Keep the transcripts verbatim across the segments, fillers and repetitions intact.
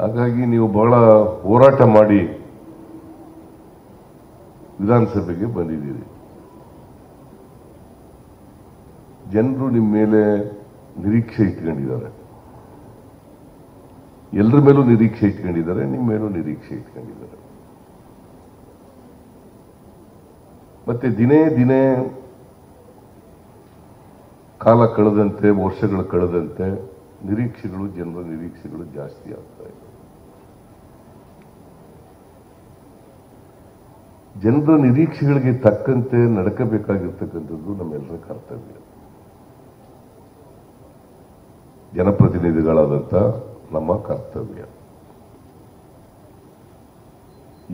ಹಾಗಾಗಿ ನೀವು ಬಹಳ ಹೋರಾಟ ಮಾಡಿ ವಿಧಾನಸಭೆಗೆ ಬಂದಿದ್ದೀರಿ. ಜನರು ನಿಮ್ಮ ಮೇಲೆ ನಿರೀಕ್ಷೆ ಇಟ್ಕೊಂಡಿದ್ದಾರೆ, ಎಲ್ಲರ ಮೇಲೂ ನಿರೀಕ್ಷೆ ಇಟ್ಕೊಂಡಿದ್ದಾರೆ, ನಿಮ್ಮ ಮೇಲೂ ನಿರೀಕ್ಷೆ ಇಟ್ಕೊಂಡಿದ್ದಾರೆ. ಮತ್ತೆ ದಿನೇ ದಿನೇ ಕಾಲ ಕಳೆದಂತೆ, ವರ್ಷಗಳು ಕಳೆದಂತೆ ನಿರೀಕ್ಷೆಗಳು, ಜನರ ನಿರೀಕ್ಷೆಗಳು ಜಾಸ್ತಿ ಆಗ್ತಾ ಇದೆ. ಜನರ ನಿರೀಕ್ಷೆಗಳಿಗೆ ತಕ್ಕಂತೆ ನಡ್ಕಬೇಕಾಗಿರ್ತಕ್ಕಂಥದ್ದು ನಮ್ಮೆಲ್ಲರ ಕರ್ತವ್ಯ. ಜನಪ್ರತಿನಿಧಿಗಳಾದಂಥ ನಮ್ಮ ಕರ್ತವ್ಯ.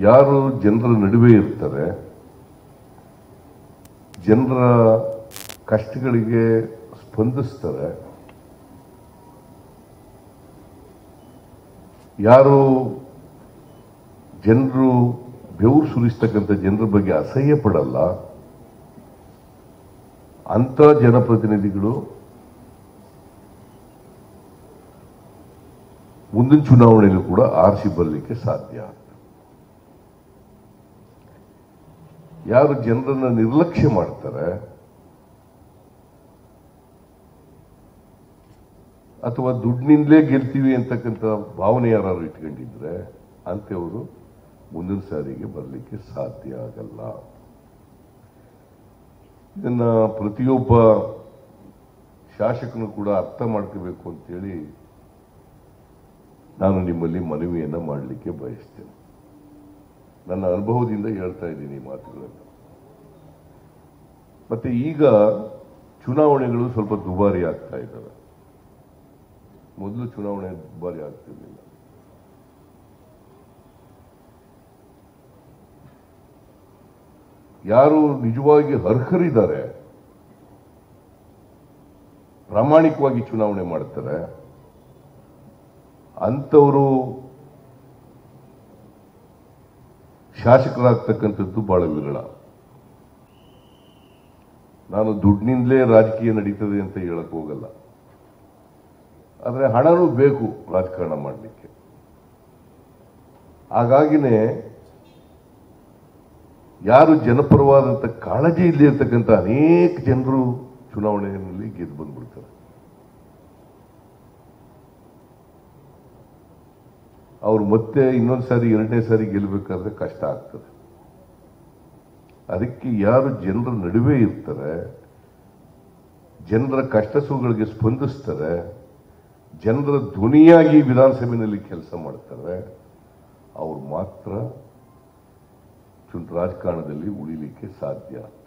ಯಾರು ಜನರ ನಡುವೆ ಇರ್ತಾರೆ, ಜನರ ಕಷ್ಟಗಳಿಗೆ ಸ್ಪಂದಿಸ್ತಾರೆ, ಯಾರು ಜನರು ಬೆವರು ಸುರಿಸ್ತಕ್ಕಂಥ ಜನರ ಬಗ್ಗೆ ಅಸಹ್ಯ ಪಡಲ್ಲ, ಅಂಥ ಜನಪ್ರತಿನಿಧಿಗಳು ಮುಂದಿನ ಚುನಾವಣೆಯಲ್ಲೂ ಕೂಡ ಆರಿಸಿ ಬರಲಿಕ್ಕೆ ಸಾಧ್ಯ ಆಗ್ತದೆ. ಯಾರು ಜನರನ್ನು ನಿರ್ಲಕ್ಷ್ಯ ಮಾಡ್ತಾರೆ ಅಥವಾ ದುಡ್ಡಿನಿಂದಲೇ ಗೆಲ್ತೀವಿ ಅಂತಕ್ಕಂಥ ಭಾವನೆ ಯಾರು ಇಟ್ಕೊಂಡಿದ್ರೆ ಅಂಥವರು ಮುಂದಿನ ಸಾರಿಗೆ ಬರಲಿಕ್ಕೆ ಸಾಧ್ಯ ಆಗಲ್ಲ. ಇದನ್ನು ಪ್ರತಿಯೊಬ್ಬ ಶಾಸಕನು ಕೂಡ ಅರ್ಥ ಮಾಡ್ಕೋಬೇಕು ಅಂತೇಳಿ ನಾನು ನಿಮ್ಮಲ್ಲಿ ಮನವಿಯನ್ನು ಮಾಡಲಿಕ್ಕೆ ಬಯಸ್ತೇನೆ. ನನ್ನ ಅನುಭವದಿಂದ ಹೇಳ್ತಾ ಇದ್ದೀನಿ ಮಾತುಗಳನ್ನು. ಮತ್ತೆ ಈಗ ಚುನಾವಣೆಗಳು ಸ್ವಲ್ಪ ದುಬಾರಿ ಆಗ್ತಾ ಇದ್ದಾವೆ, ಮೊದಲು ಚುನಾವಣೆ ದುಬಾರಿ ಆಗ್ತಿರಲಿಲ್ಲ. ಯಾರು ನಿಜವಾಗಿ ಅರ್ಹರಿದ್ದಾರೆ, ಪ್ರಾಮಾಣಿಕವಾಗಿ ಚುನಾವಣೆ ಮಾಡ್ತಾರೆ, ಅಂಥವರು ಶಾಸಕರಾಗ್ತಕ್ಕಂಥದ್ದು ಬಹಳ ವಿರಳ. ನಾನು ದುಡ್ಡಿನಿಂದಲೇ ರಾಜಕೀಯ ನಡೀತದೆ ಅಂತ ಹೇಳಕ್ ಹೋಗಲ್ಲ, ಆದರೆ ಹಣನೂ ಬೇಕು ರಾಜಕಾರಣ ಮಾಡಲಿಕ್ಕೆ. ಹಾಗಾಗಿನೇ ಯಾರು ಜನಪರವಾದಂಥ ಕಾಳಜಿ ಇಲ್ಲದೆ ಇರ್ತಕ್ಕಂಥ ಅನೇಕ ಜನರು ಚುನಾವಣೆಯಲ್ಲಿ ಗೆದ್ದು ಬಂದ್ಬಿಡ್ತಾರೆ. ಅವ್ರು ಮತ್ತೆ ಇನ್ನೊಂದು ಸಾರಿ ಎರಡನೇ ಸಾರಿ ಗೆಲ್ಲಬೇಕಾದ್ರೆ ಕಷ್ಟ ಆಗ್ತದೆ. ಅದಕ್ಕೆ ಯಾರು ಜನರ ನಡುವೆ ಇರ್ತಾರೆ, ಜನರ ಕಷ್ಟ ಸುಖಗಳಿಗೆ ಸ್ಪಂದಿಸ್ತಾರೆ, ಜನರ ಧ್ವನಿಯಾಗಿ ವಿಧಾನಸಭೆಯಲ್ಲಿ ಕೆಲಸ ಮಾಡ್ತಾರೆ, ಅವ್ರು ಮಾತ್ರ ರಾಜಕಾರಣದಲ್ಲಿ ಉಳಿಲಿಕ್ಕೆ ಸಾಧ್ಯ.